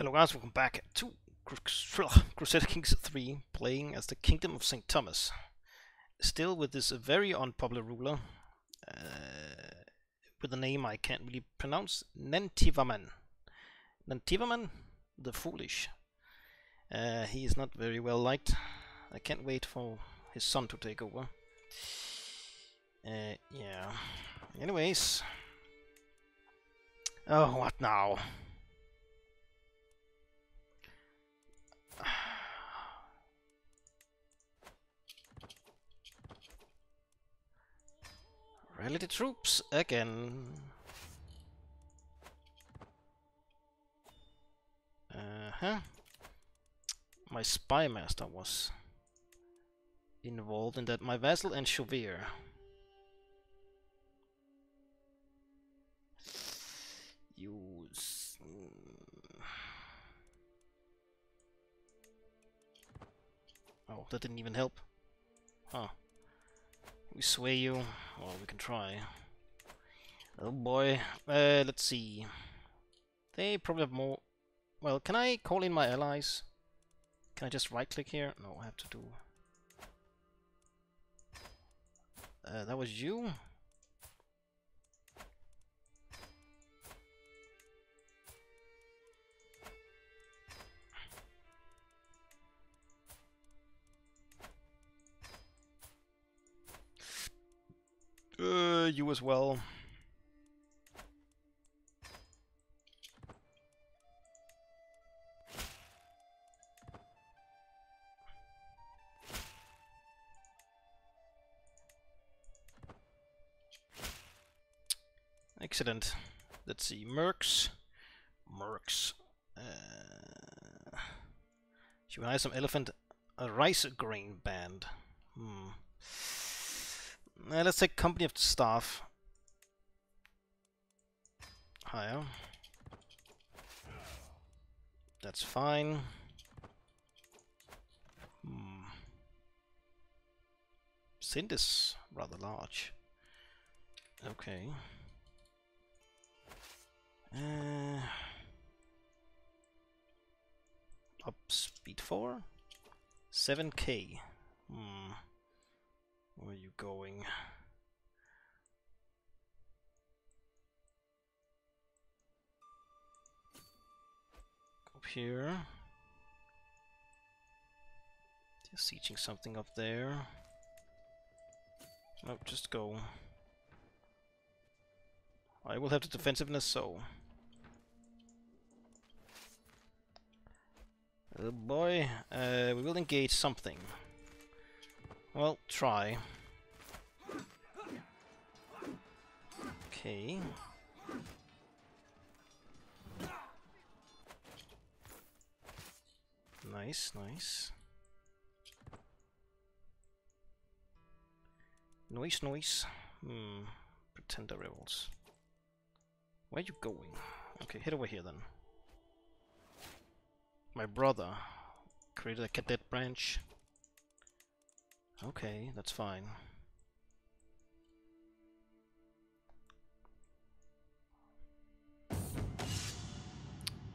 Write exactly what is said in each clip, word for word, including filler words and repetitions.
Hello guys, welcome back to Crusader Kings three, playing as the Kingdom of Saint Thomas. Still with this very unpopular ruler, uh, with a name I can't really pronounce, Nantivaman. Nantivaman the Foolish. Uh, he is not very well liked. I can't wait for his son to take over. Uh, yeah. Anyways. Oh, what now? Rally the troops again. Uh-huh. My spy master was involved in that. My vassal and Chauvir. Use. Oh, that didn't even help. Huh. We sway you. Well, we can try. Oh boy. Uh, let's see. They probably have more... Well, can I call in my allies? Can I just right-click here? No, I have to do... Uh, that was you? Uh, you as well. Excellent. Let's see. Mercs. Mercs. Uh, should we hire some elephant? A rice grain band. Hmm. Uh, let's take company of the staff. Higher. That's fine. Hmm. Sind is rather large. Okay. Uh, up speed four. seven K. Hmm. Where are you going? Up here. They're sieging something up there. No, just go. I will have the defensiveness, so... Oh boy, uh, we will engage something. Well, try. Okay. Nice, nice. Noise, noise. Hmm. Pretender rebels. Where are you going? Okay, head over here then. My brother created a cadet branch. Okay, that's fine.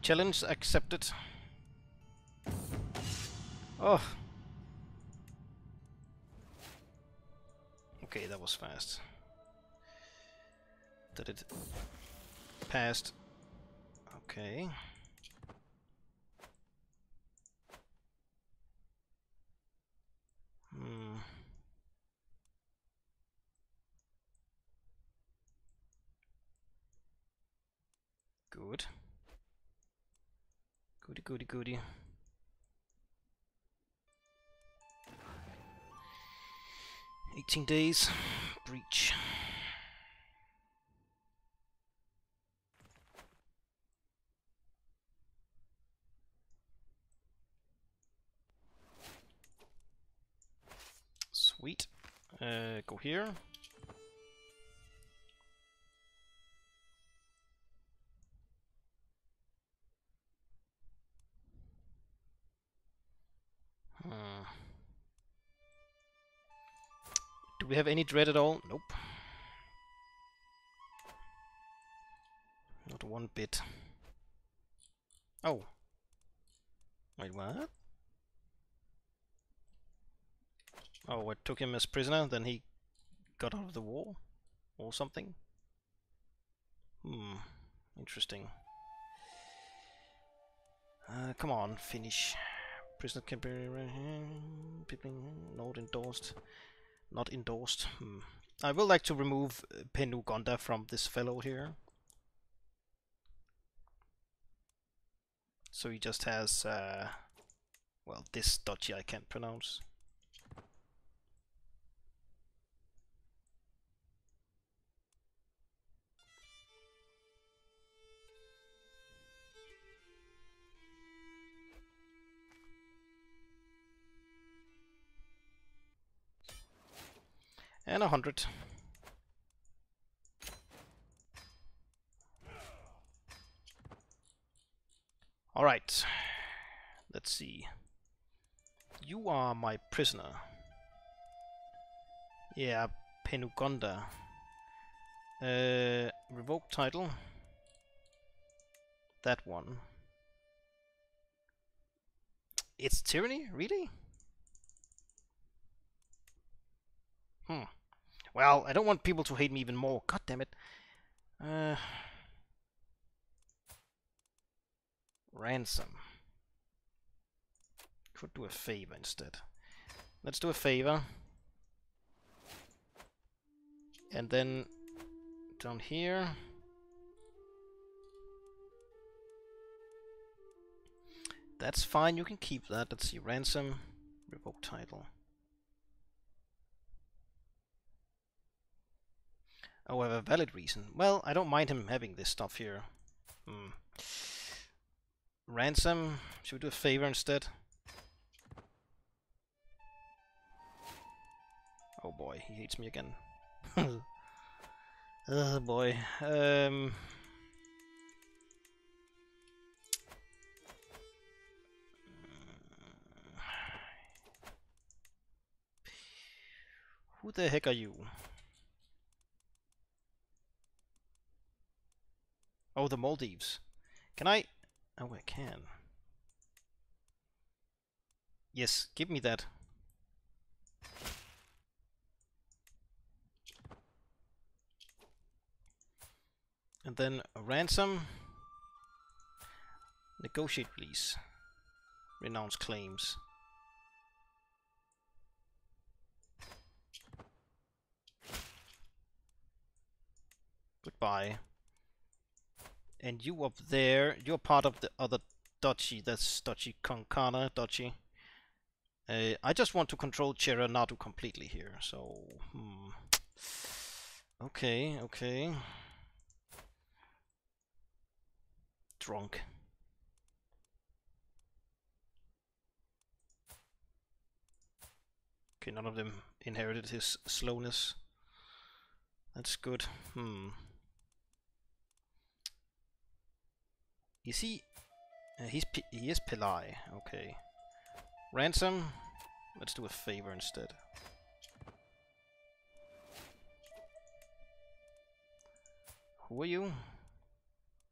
Challenge accepted. Oh. Okay, that was fast. Did it passed. Okay. Hmm. Good. Goody, goody, goody. Eighteen days. Breach. Sweet. Uh, go here. Hmm. Do we have any dread at all? Nope. Not one bit. Oh, Wait, what? Oh, what, took him as prisoner, then he got out of the war? Or something? Hmm, interesting. Uh, come on, finish. Prisoner can be... people not endorsed. Not endorsed. Hmm. I would like to remove Penugonda from this fellow here. So he just has, uh, well, this duchy I can't pronounce. And a hundred. All right, let's see. You are my prisoner. Yeah, Penugonda. Uh, revoke title. That one. It's tyranny, really? Hmm. Well, I don't want people to hate me even more. God damn it. Uh, ransom. Could do a favor instead. Let's do a favor. And then down here. That's fine. You can keep that. Let's see. Ransom. Revoke title. Oh, I have a valid reason. Well, I don't mind him having this stuff here. Hmm. Ransom. Should we do a favor instead? Oh boy, he hates me again. Oh boy. Um. Who the heck are you? Oh, the Maldives. Can I? Oh, I can. Yes, give me that. And then a ransom. Negotiate release. Renounce claims. Goodbye. And you up there, you're part of the other duchy, that's duchy Konkana, duchy. Uh, I just want to control Cheranatu completely here, so... Hmm. Okay, okay. Drunk. Okay, none of them inherited his slowness. That's good. Hmm. Is he? Uh, he's P he is Pelai. Okay. Ransom. Let's do a favor instead. Who are you?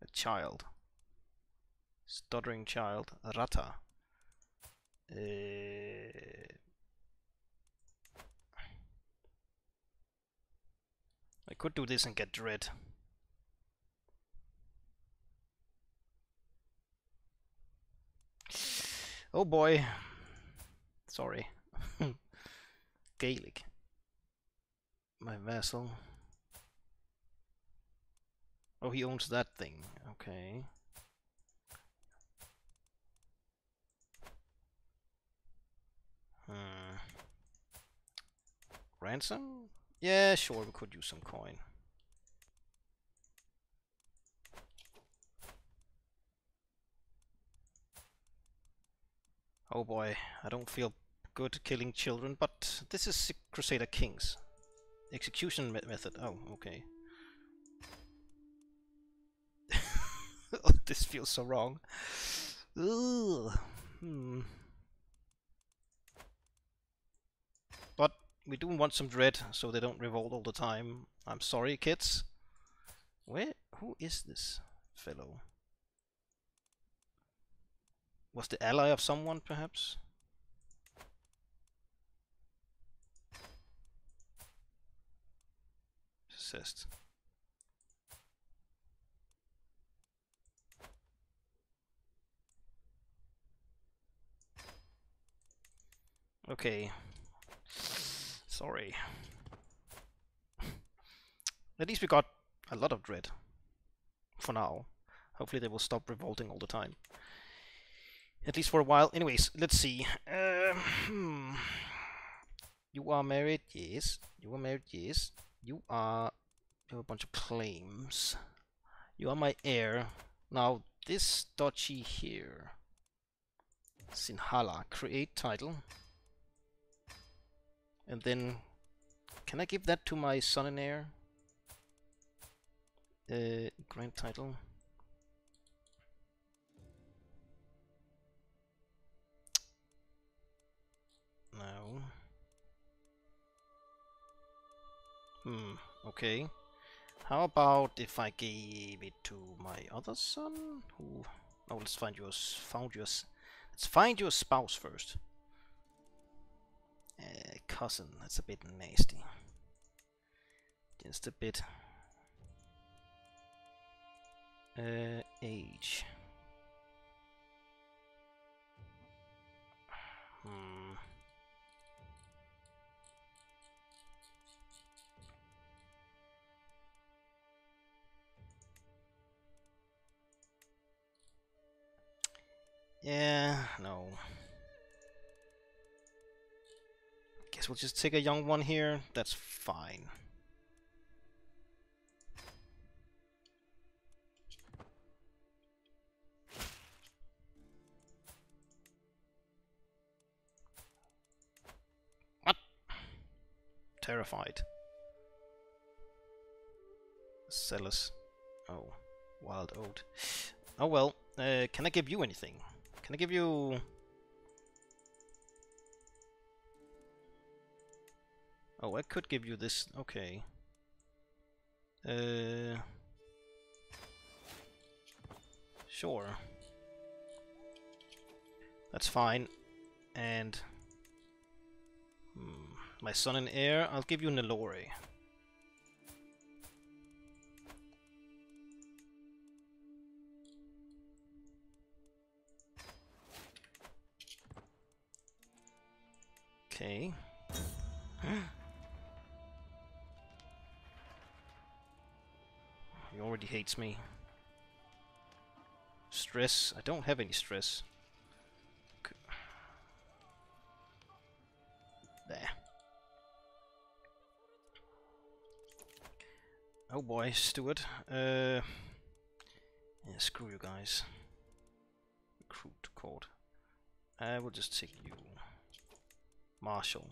A child. Stuttering child. Rata. Uh, I could do this and get dread. Oh boy. Sorry. Gaelic. My vassal. Oh, he owns that thing. Okay. Hmm. Ransom? Yeah, sure, we could use some coin. Oh boy, I don't feel good killing children, but this is Crusader Kings. Execution me method. Oh, okay. This feels so wrong. Ugh. Hmm. But we do want some dread, so they don't revolt all the time. I'm sorry, kids. Where? Who is this fellow? was the ally of someone, perhaps? Assist. Okay. Sorry. At least we got a lot of dread. For now. Hopefully they will stop revolting all the time. At least for a while. Anyways, let's see. Uh, hmm. You are married? Yes. You are married? Yes. You are... You have a bunch of claims. You are my heir. Now, this duchy here. Sinhala. Create title. And then... Can I give that to my son and heir? Uh, grant title. No. Hmm, okay. How about if I gave it to my other son? Who? Oh, let's find your, found your, let's find your spouse first. Uh, cousin, that's a bit nasty. Just a bit. Uh, age. Hmm. Yeah, no. Guess we'll just take a young one here. That's fine. What? Terrified. Zealous. Oh, wild oat. Oh well. Uh, can I give you anything? Can I give you... Oh, I could give you this. Okay. Uh... Sure. That's fine. And... Hmm, my son and heir, I'll give you Nelore. Okay. He already hates me. Stress. I don't have any stress. Okay. There. Oh boy, Stuart. Uh, yeah, screw you guys. Recruit court. I will just take you. Marshal.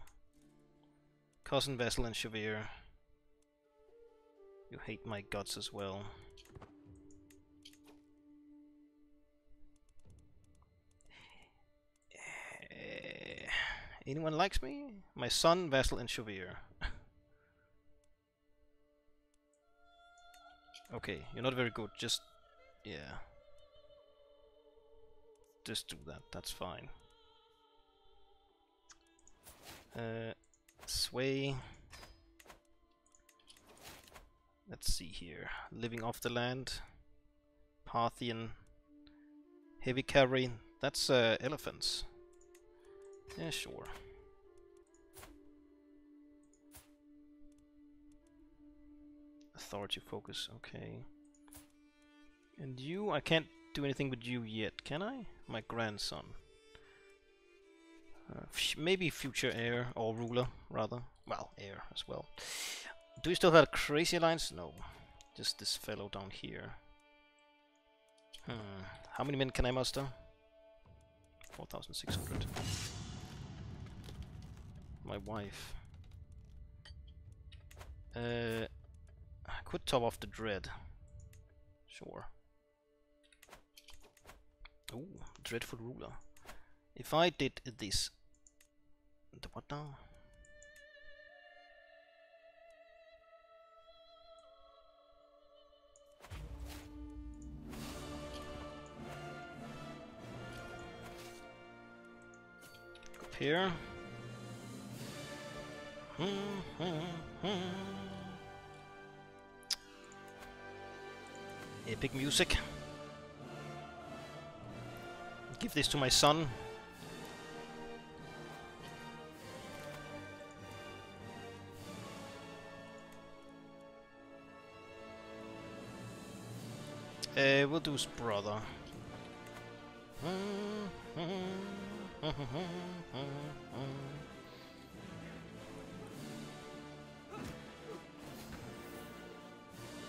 Cousin, vassal, and Chevere. You hate my guts as well. Uh, anyone likes me? My son, vassal, and Chevere. Okay, you're not very good, just... yeah. Just do that, that's fine. Uh, sway. Let's see here. Living off the land. Parthian. Heavy cavalry. That's uh, elephants. Yeah, sure. Authority focus. Okay. And you? I can't do anything with you yet, can I? My grandson. Uh, maybe future heir, or ruler, rather. Well, heir as well. Do you still have a crazy alliance? No. Just this fellow down here. Hmm. How many men can I muster? four thousand six hundred. My wife. Uh, I could top off the dread. Sure. Ooh, dreadful ruler. If I did this... What now? here. Epic music. Give this to my son. Uh, we'll do his brother.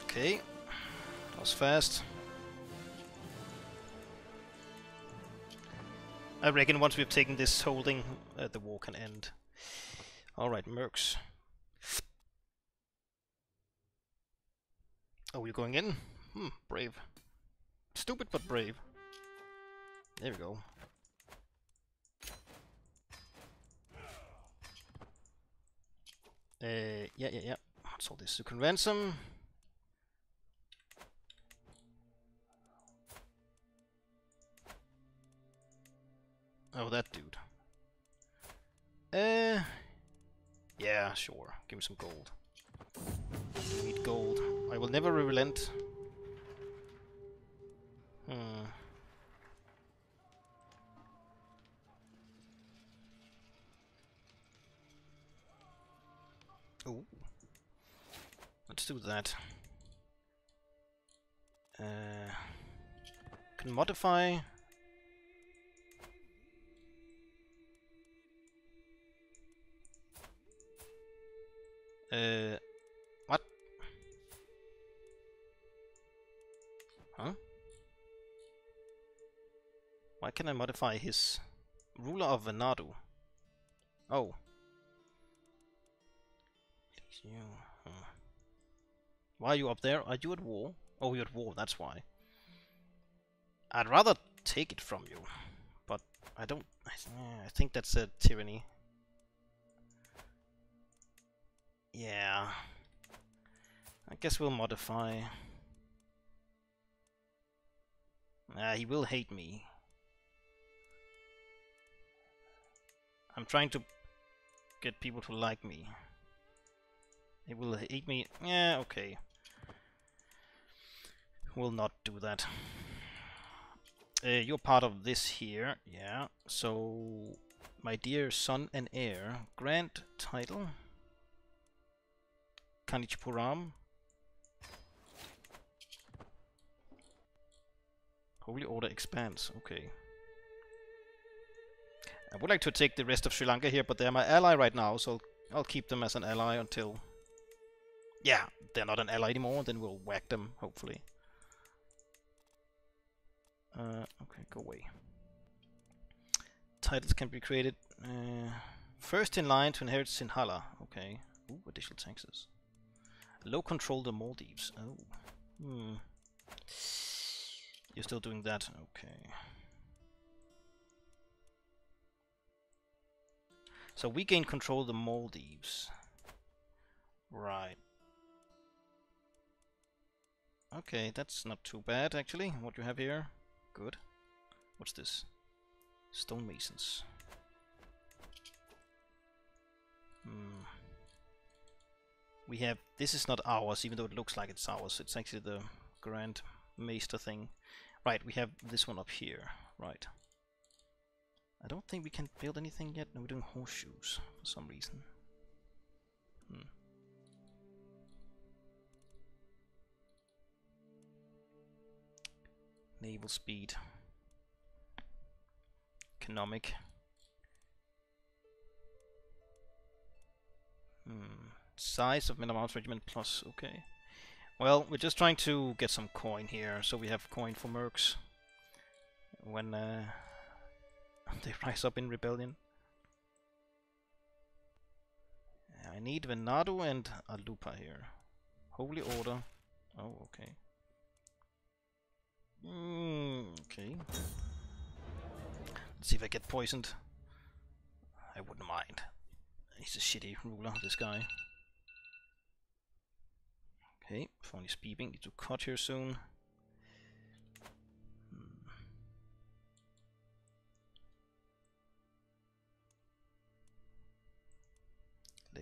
Okay, that was fast. I reckon once we've taken this holding, uh, the war can end. Alright, mercs. Oh, you're going in? Hmm, brave. Stupid, but brave. There we go. Uh, yeah, yeah, yeah. What's all this? You can ransom. Oh, that dude. Uh, yeah, sure. Give me some gold. I need gold. I will never relent. Hmm. Oh, let's do that. Uh, can modify. Uh, what? Huh? Why can I modify his ruler of Venado? Oh. Why are you up there? Are you at war? Oh, you're at war, that's why. I'd rather take it from you, but I don't... I, th I think that's a tyranny. Yeah, I guess we'll modify. Ah, he will hate me. I'm trying to get people to like me. He will hate me. Yeah, okay. We'll not do that. Uh, you're part of this here. Yeah, so... My dear son and heir, grant title... Kanchipuram. Holy Order expands, okay. I would like to take the rest of Sri Lanka here, but they're my ally right now, so I'll, I'll keep them as an ally until... Yeah, they're not an ally anymore, then we'll whack them, hopefully. Uh, okay, go away. Titles can be created. Uh, first in line to inherit Sinhala, okay. Ooh, additional taxes. Low control the Maldives. Oh. Hmm. You're still doing that? Okay. So we gain control of the Maldives. Right. Okay, that's not too bad actually, what you have here. Good. What's this? Stonemasons. Hmm. We have... This is not ours, even though it looks like it's ours. It's actually the Grand Maester thing. Right, we have this one up here. Right. I don't think we can build anything yet. No, we're doing horseshoes for some reason. Hmm. Naval speed. Economic. Hmm. Size of minimum arms regiment plus, okay. Well, we're just trying to get some coin here, so we have coin for mercs when uh, they rise up in rebellion. I need Venado and Alupa here. Holy Order. Oh, okay. Mm, okay. Let's see if I get poisoned. I wouldn't mind. He's a shitty ruler, this guy. Okay, phone is beeping. Need to cut here soon. Hmm.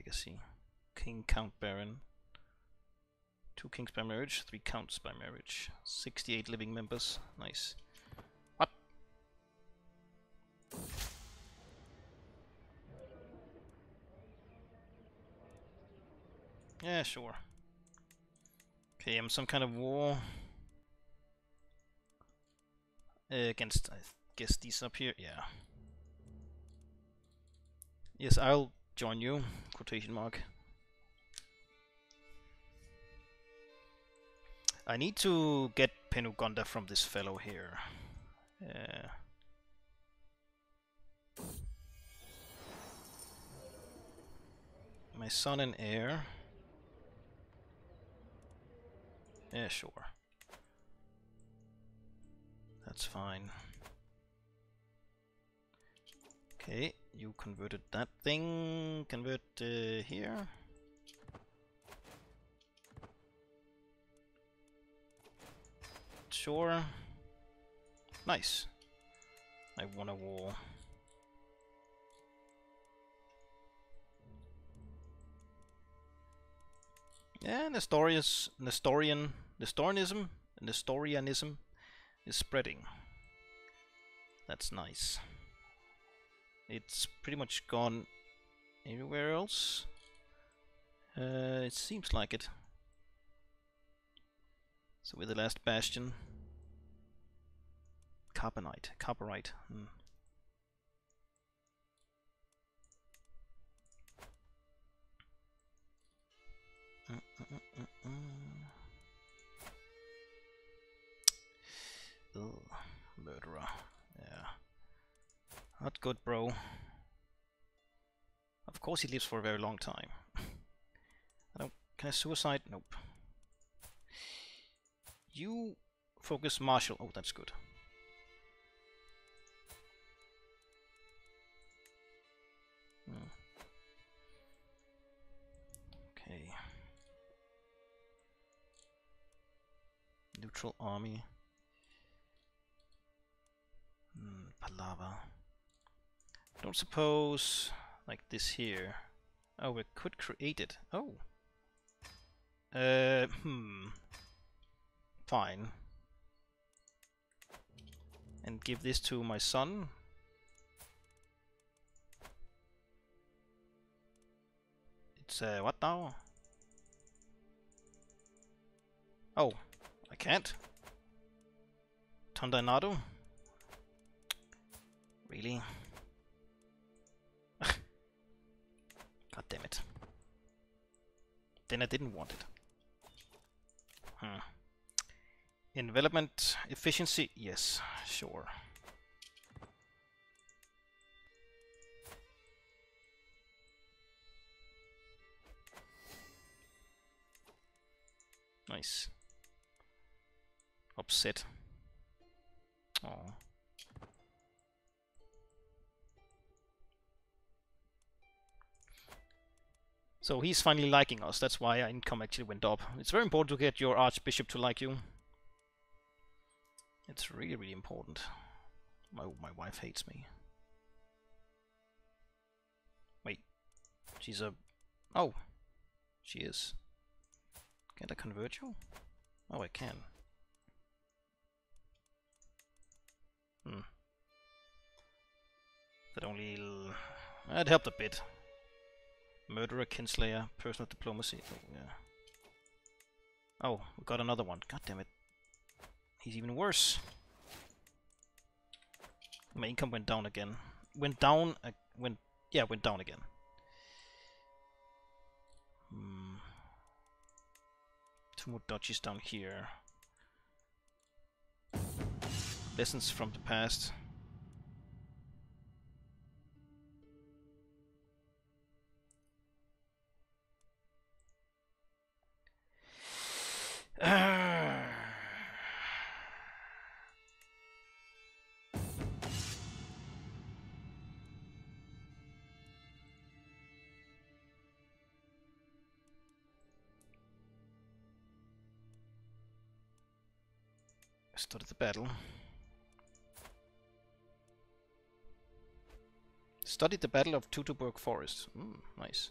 legacy. King, count, baron. Two kings by marriage, three counts by marriage. sixty-eight living members. Nice. What? Yeah, sure. Okay, I'm some kind of war. Uh, against, I guess, these up here. Yeah. Yes, I'll join you. Quotation mark. I need to get Penugonda from this fellow here. Uh, my son and heir. Yeah, sure. That's fine. Okay, you converted that thing. Convert uh, here. Sure. Nice. I won a war. Yeah, Nestorius, Nestorian, Nestorianism, Nestorianism is spreading. That's nice. It's pretty much gone everywhere else. Uh, it seems like it. So we're the last bastion. Carbonite. Carbonite. Mm. Mm, mm, mm, mm, mm. Ugh, murderer. Yeah. Not good, bro. Of course he lives for a very long time. I don't, can I suicide? Nope. You focus Marshall. Oh, that's good. Hmm. Okay. Neutral army. Hmm, Palava. Don't suppose like this here. Oh, we could create it. Oh. Uh, hmm. Fine. And give this to my son. It's uh, what now? Oh, I can't. Tundinado? Really? God damn it. Then I didn't want it. Huh. Envelopment efficiency, yes, sure. Nice. Upset. Oh. So he's finally liking us, that's why our income actually went up. It's very important to get your archbishop to like you. It's really, really important. My my wife hates me. Wait, she's a... Oh, she is. Can't I convert you? Oh, I can. Hmm. That only... L that helped a bit. Murderer, kinslayer, personal diplomacy. Oh, yeah. Oh, we got another one. God damn it. He's even worse. My income went down again. Went down. Uh, went yeah. Went down again. Hmm. Two more duchies down here. Lessons from the past. Started the battle. Studied the battle of Teutoburg Forest. Mm, nice.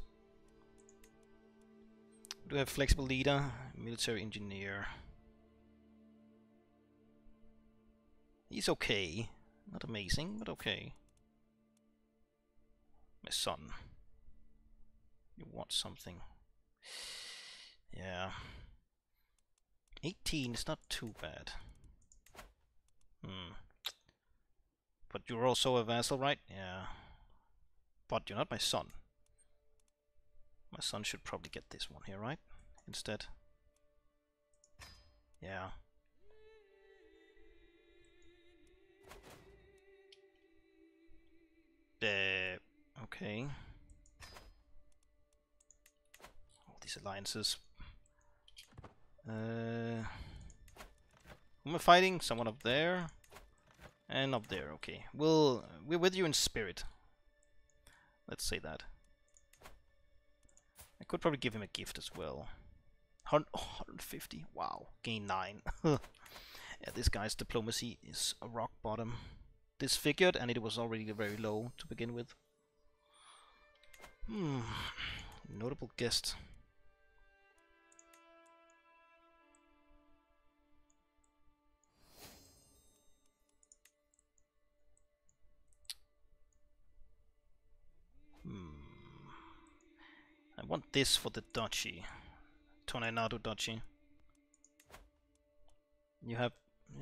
Do we have flexible leader? Military engineer. He's okay. Not amazing, but okay. My son. You want something. Yeah. eighteen is not too bad. Hmm. But you're also a vassal, right? Yeah. But you're not my son. My son should probably get this one here, right? Instead. Yeah. Uh, okay. All these alliances. Uh, who am I fighting? Someone up there. And up there, okay. We'll, we're with you in spirit. Let's say that. I could probably give him a gift as well. one hundred, oh, one hundred fifty, wow. Gain nine. Yeah, this guy's diplomacy is a rock bottom. Disfigured, and it was already very low to begin with. Hmm, notable guest. Hmm. I want this for the duchy. Tornaynado duchy. You have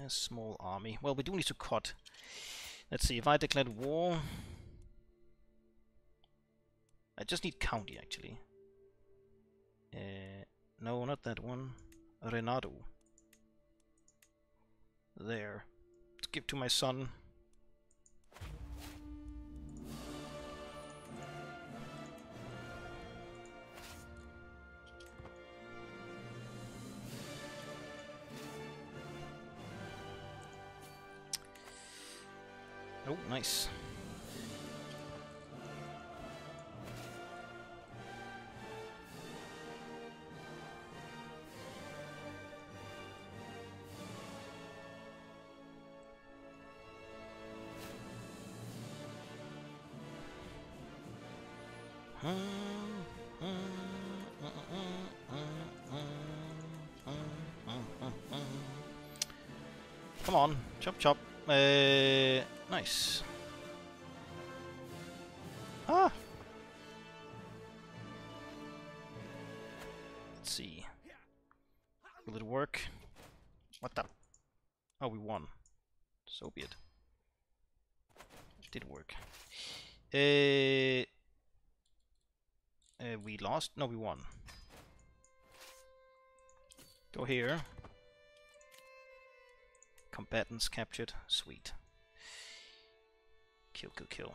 a small army. Well, we do need to cut. Let's see, if I declared war... I just need county, actually. Uh, no, not that one. Venado. There. Let's give to my son. Oh, nice. Come on, chop chop. Uh, nice. Ah. Let's see. Will it work? What the? Oh, we won. So be it. It did work. Uh, uh, we lost? No, we won. Go here. Combatants captured. Sweet. Kill, kill, kill.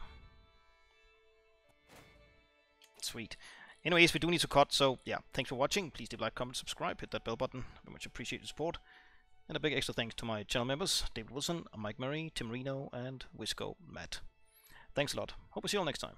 Sweet. Anyways, we do need to cut, so yeah, thanks for watching. Please leave a like, comment, subscribe, hit that bell button. Very much appreciate your support. And a big extra thanks to my channel members, David Wilson, Mike Murray, Tim Reno, and Wisco Matt. Thanks a lot. Hope we see you all next time.